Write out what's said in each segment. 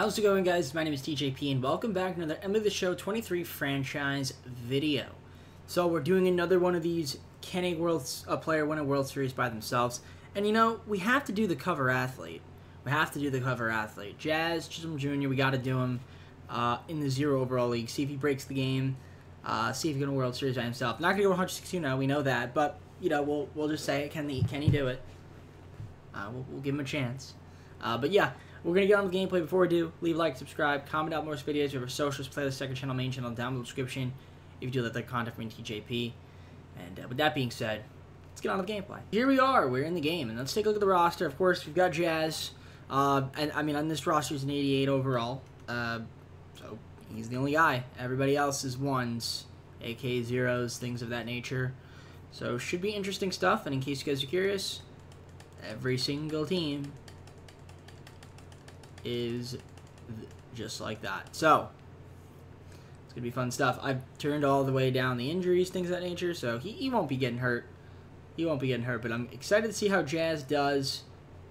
How's it going, guys? My name is TJP and welcome back to another MLB The Show 23 franchise video. So we're doing another one of these, can a player win a World Series by themselves? And you know, we have to do the cover athlete. We have to do the cover athlete. Jazz Chisholm Jr., we got to do him in the 0 overall league. See if he breaks the game. See if he can win a World Series by himself. Not going to go 162, we know that. But, you know, we'll just say, can he do it? We'll give him a chance. But yeah, we're going to get on with the gameplay. Before we do, leave a like, subscribe, comment out more videos. If you have our socials, playlist, second channel, main channel, down below the description. If you do that, contact me, TJP. And with that being said, let's get on with the gameplay. Here we are. We're in the game. And let's take a look at the roster. Of course, we've got Jazz. And I mean, on this roster, he's an 88 overall. So he's the only guy. Everybody else is 1s, a.k.a. 0s, things of that nature. So should be interesting stuff. And in case you guys are curious, every single team is just like that. So it's gonna be fun stuff. I've turned all the way down the injuries, things of that nature, so he won't be getting hurt. He won't be getting hurt, but I'm excited to see how Jazz does.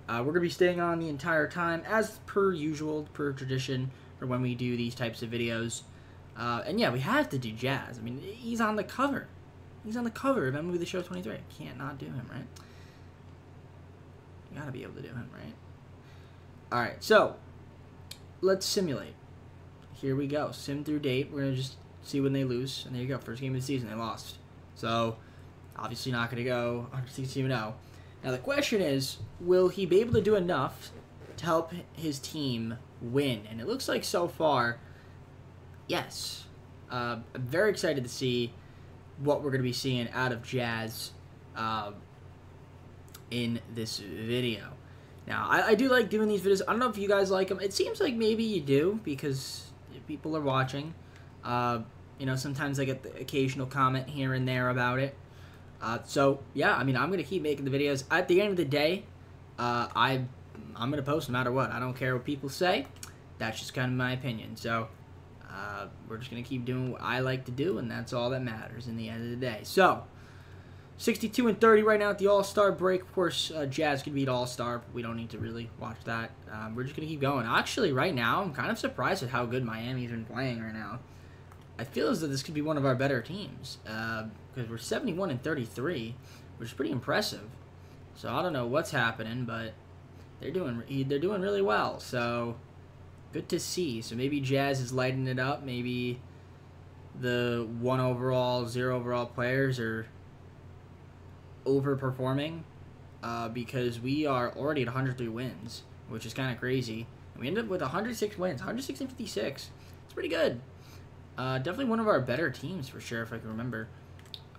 We're gonna be staying on the entire time, as per usual, per tradition, for when we do these types of videos. And yeah, we have to do Jazz. I mean, he's on the cover. He's on the cover of MLB The Show 23. I can't not do him, right? You gotta be able to do him, right? Alright, so let's simulate. Here we go. Sim through date. We're going to just see when they lose. And there you go. First game of the season, they lost. So, obviously not going to go 162-0. Now, the question is, will he be able to do enough to help his team win? And it looks like so far, yes. I'm very excited to see what we're going to be seeing out of Jazz in this video. Now, I do like doing these videos. I don't know if you guys like them. It seems like maybe you do because people are watching. You know, sometimes I get the occasional comment here and there about it. So, yeah, I mean, I'm going to keep making the videos. At the end of the day, I'm going to post no matter what. I don't care what people say. That's just kind of my opinion. So, we're just going to keep doing what I like to do, and that's all that matters in the end of the day. So 62-30 right now at the All-Star break. Of course, Jazz could beat All-Star, but we don't need to really watch that. We're just going to keep going. Actually, right now, I'm kind of surprised at how good Miami's been playing right now. I feel as though this could be one of our better teams, because we're 71-33, which is pretty impressive. So I don't know what's happening, but they're doing really well. So good to see. So maybe Jazz is lighting it up. Maybe the 1 overall, 0 overall players are overperforming, because we are already at 103 wins, which is kind of crazy. And we ended up with 106 wins, 106-56. It's pretty good. Definitely one of our better teams for sure, if I can remember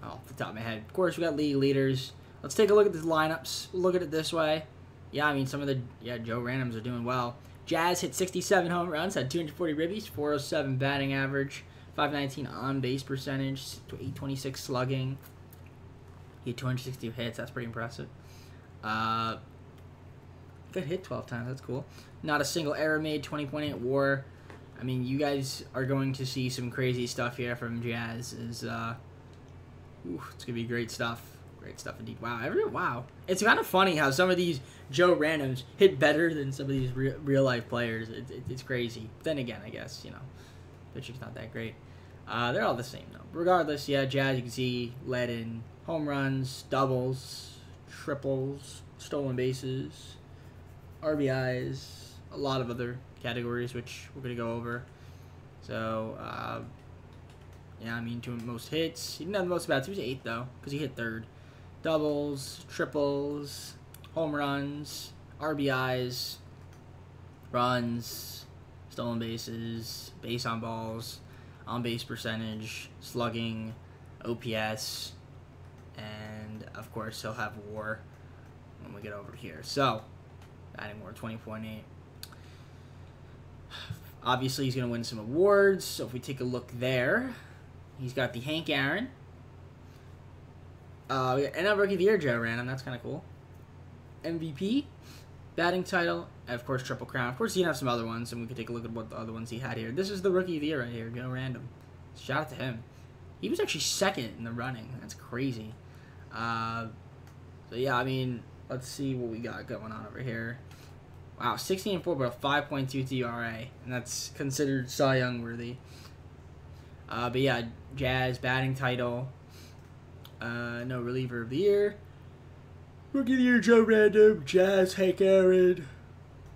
off the top of my head. Of course, we got league leaders. Let's take a look at the lineups. Look at it this way. Yeah, I mean, Joe Randoms are doing well. Jazz hit 67 home runs, had 240 ribbies, 407 batting average, 519 on base percentage, 826 slugging. He had 262 hits. That's pretty impressive. Got hit 12 times. That's cool. Not a single error made. 20.8 WAR. I mean, you guys are going to see some crazy stuff here from Jazz. It's gonna be great stuff. Great stuff indeed. Wow. Wow. It's kind of funny how some of these Joe Randoms hit better than some of these real life players. It's crazy. Then again, I guess pitching's not that great. They're all the same though. Regardless, yeah, Jazz, you can see, led in home runs, doubles, triples, stolen bases, RBIs, a lot of other categories, which we're going to go over. So, yeah, I mean, 2 most hits. He didn't have the most bats. He was 8th, though, because he hit 3rd. Doubles, triples, home runs, RBIs, runs, stolen bases, base on balls, on base percentage, slugging, OPS, and of course he'll have WAR when we get over here. So batting WAR 20.8. Obviously he's gonna win some awards. So if we take a look there, he's got the Hank Aaron. We got NL Rookie of the Year Joe Random. That's kind of cool. MVP, batting title, and of course Triple Crown. Of course he can have some other ones, and we can take a look at what the other ones he had here. This is the Rookie of the Year right here, Joe Random. Shout out to him. He was actually 2nd in the running. That's crazy. So yeah, I mean, let's see what we got going on over here. Wow, 16-4, but a 5.22 ERA, and that's considered Cy Young worthy. But yeah, Jazz batting title. No reliever of the year. Rookie of the year, Joe Random, Jazz, Hank Aaron.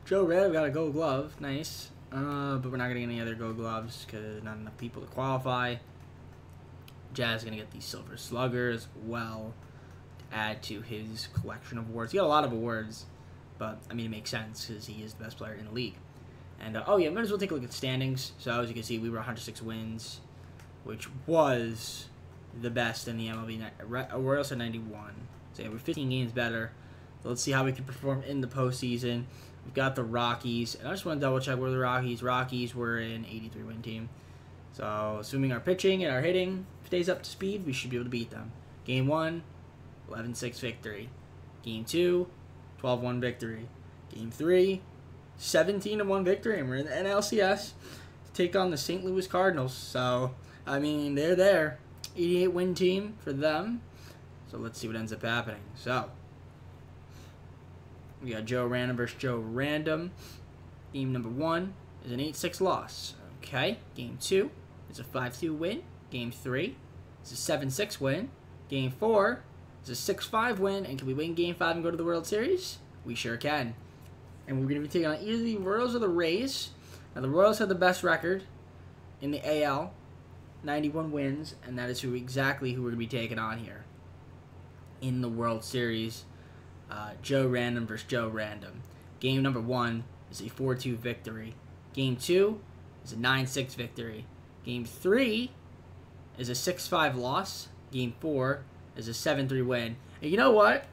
Joe Random got a gold glove, nice. But we're not going to get any other gold gloves because not enough people to qualify. Jazz is going to get the Silver Slugger as well to add to his collection of awards. He got a lot of awards, but I mean, it makes sense because he is the best player in the league. And oh yeah, might as well take a look at standings. So as you can see, we were 106 wins, which was the best in the MLB. We're also 91. So yeah, we're 15 games better. So let's see how we can perform in the postseason. We've got the Rockies, and I just want to double check where the Rockies. Rockies were an 83 win team. So assuming our pitching and our hitting stays up to speed, we should be able to beat them. Game 1, 11-6 victory. Game 2, 12-1 victory. Game 3, 17-1 victory, and we're in the NLCS to take on the St. Louis Cardinals. So, I mean, they're there. 88 win team for them. So let's see what ends up happening. So we got Joe Random versus Joe Random. Game number 1 is an 8-6 loss. Okay. Game 2 is a 5-2 win. Game 3 is a 7-6 win. Game 4 is a 6-5 win. And can we win Game 5 and go to the World Series? We sure can. And we're going to be taking on either the Royals or the Rays. Now the Royals have the best record in the AL, 91 wins, and that is who exactly we're going to be taking on here in the World Series. Joe Random versus Joe Random. Game number 1 is a 4-2 victory. Game 2 is a 9-6 victory. Game 3 is a 6-5 loss. Game 4 is a 7-3 win. And you know what?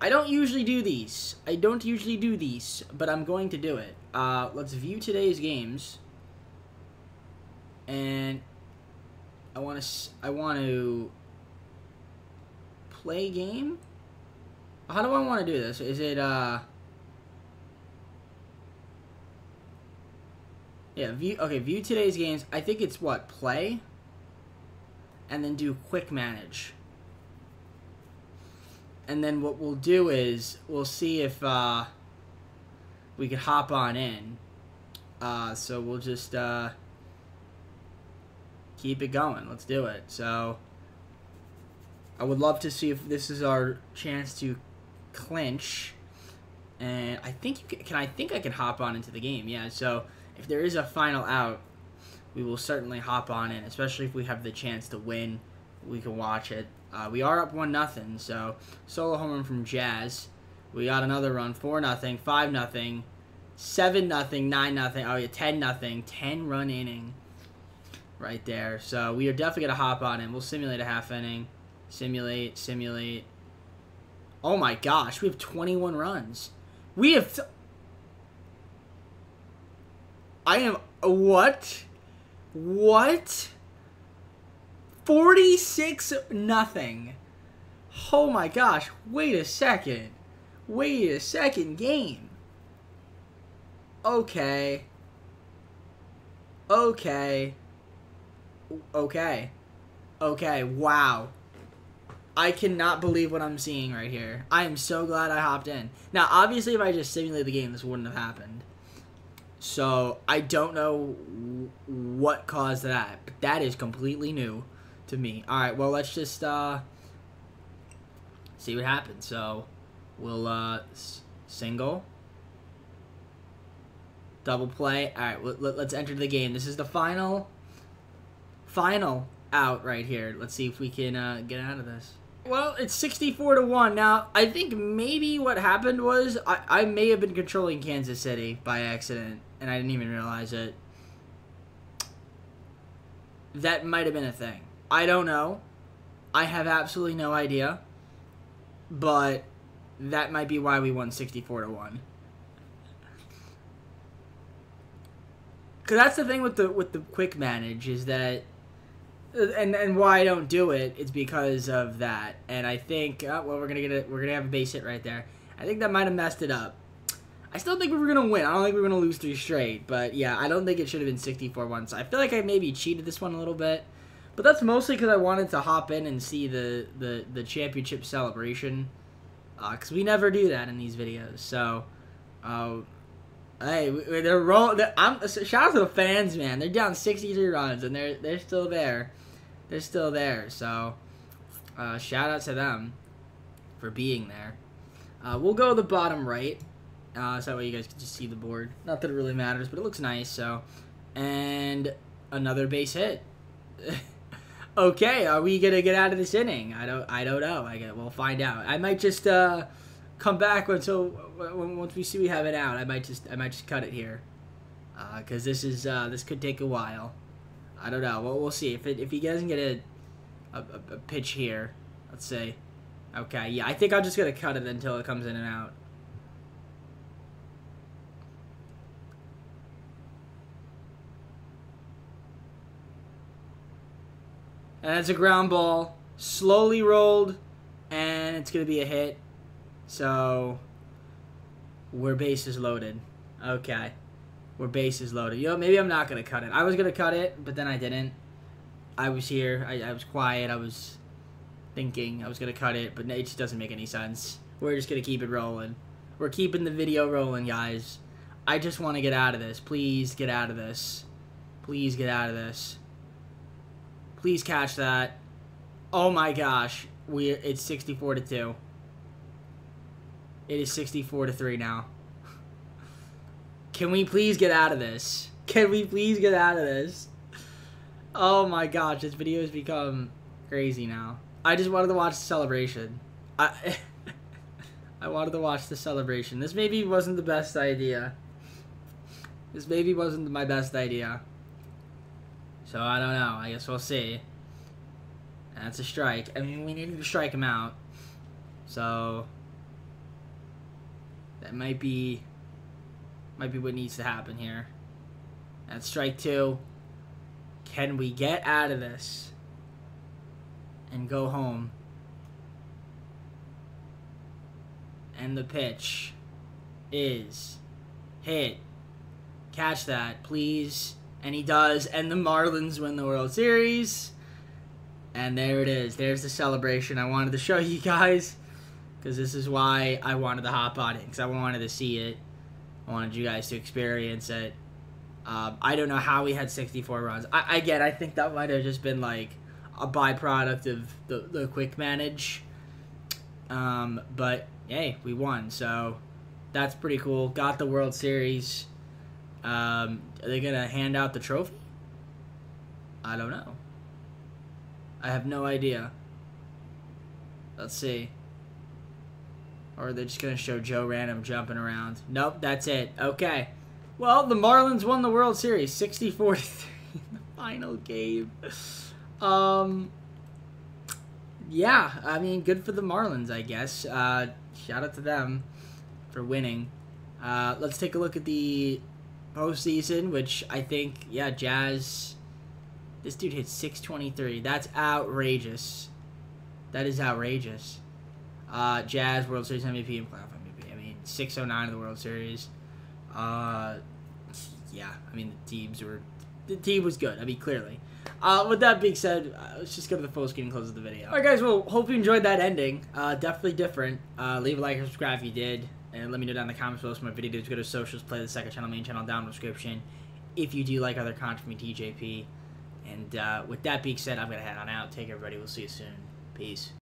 I don't usually do these. I don't usually do these, but I'm going to do it. Let's view today's games. And I want to play game. How do I want to do this? Is it, yeah, view today's games. I think it's what? Play? And then do quick manage. And then what we'll do is we'll see if, we could hop on in. So we'll just, keep it going. Let's do it. So I would love to see if this is our chance to clinch, and I think you can. I think I can hop on into the game. Yeah. So if there is a final out, we will certainly hop on in. Especially if we have the chance to win, we can watch it. We are up 1-0. So solo home run from Jazz. We got another run. 4-0. 5-0. 7-0. 9-0. Oh yeah, 10-0. 10-run inning, right there. So we are definitely gonna hop on in. We'll simulate a half inning. Simulate. Oh my gosh, we have 21 runs. We have... What? 46-0. Oh my gosh, wait a second, game. Okay, wow. I cannot believe what I'm seeing right here. I am so glad I hopped in. Now, obviously, if I just simulated the game, this wouldn't have happened. So, I don't know what caused that, but that is completely new to me. Alright, well, let's just, see what happens. So, we'll, single. Double play. Alright, let's enter the game. This is the final out right here. Let's see if we can, get out of this. Well, it's 64-1. Now, I think maybe what happened was I may have been controlling Kansas City by accident, and I didn't even realize it. That might have been a thing. I don't know. I have absolutely no idea. But that might be why we won 64-1. Because that's the thing with the quick manage is that... And why I don't do it, it's because of that. And I think, well, we're gonna have a base hit right there. I think that might have messed it up. I still think we were gonna win. I don't think we were gonna lose 3 straight. But yeah, I don't think it should have been 64-1. So I feel like I maybe cheated this one a little bit. But that's mostly because I wanted to hop in and see the championship celebration. Because we never do that in these videos. So Hey, they're rolling. Shout out to the fans, man. They're down 63 runs, and they're still there. They're still there. So, shout out to them for being there. We'll go to the bottom right, so that way you guys can just see the board. Not that it really matters, but it looks nice. So, and another base hit. Okay, are we gonna get out of this inning? I don't know. We'll find out. I might just come back once we see we have it out. I might just cut it here, because this is this could take a while. I don't know. We'll see if he doesn't get a pitch here. Let's see. Okay, yeah, I think I'm just gonna cut it until it comes in and out. And that's a ground ball, slowly rolled, and it's gonna be a hit. So we're bases loaded. Okay, we're bases loaded. You know, maybe I'm not gonna cut it. I was gonna cut it, but then I didn't. I was here. I was quiet. I was thinking I was gonna cut it, but it just doesn't make any sense. We're just gonna keep it rolling. We're keeping the video rolling, guys. I just want to get out of this. Please get out of this. Please get out of this. Please catch that. Oh my gosh, it's 64-2. It is 64-3 now. Can we please get out of this? Can we please get out of this? Oh my gosh, this video has become crazy now. I just wanted to watch the celebration. I wanted to watch the celebration. This maybe wasn't the best idea. This maybe wasn't my best idea. So I don't know. I guess we'll see. That's a strike. I mean, we needed to strike him out. So that might be what needs to happen here. That's strike two. Can we get out of this and go home? And the pitch is hit. Catch that, please. And he does, and the Marlins win the World Series. And there it is. There's the celebration I wanted to show you guys, because this is why I wanted to hop on it, because I wanted to see it. I wanted you guys to experience it. I don't know how we had 64 runs. Again, I think that might have just been like a byproduct of the quick manage. But, hey, we won, so that's pretty cool. Got the World Series. Are they gonna hand out the trophy? I don't know. I have no idea. Let's see. Or are they just gonna show Joe Random jumping around? Nope, that's it. Okay. Well, the Marlins won the World Series 64-3 in the final game. Yeah, I mean, good for the Marlins, I guess. Shout out to them for winning. Let's take a look at the postseason, which I think, yeah, Jazz. This dude hit 623. That's outrageous. That is outrageous. Jazz World Series MVP and Playoff MVP. I mean, 609 of the World Series. Yeah. I mean, the team was good. I mean, clearly. With that being said, let's just go to the full screen and close the video. All right, guys. Well, hope you enjoyed that ending. Definitely different. Leave a like and subscribe if you did. And let me know down in the comments below some of my videos. Go to socials, play the second channel, main channel down in the description if you do like other content from me, TJP. And with that being said, I'm going to head on out. Take care, everybody. We'll see you soon. Peace.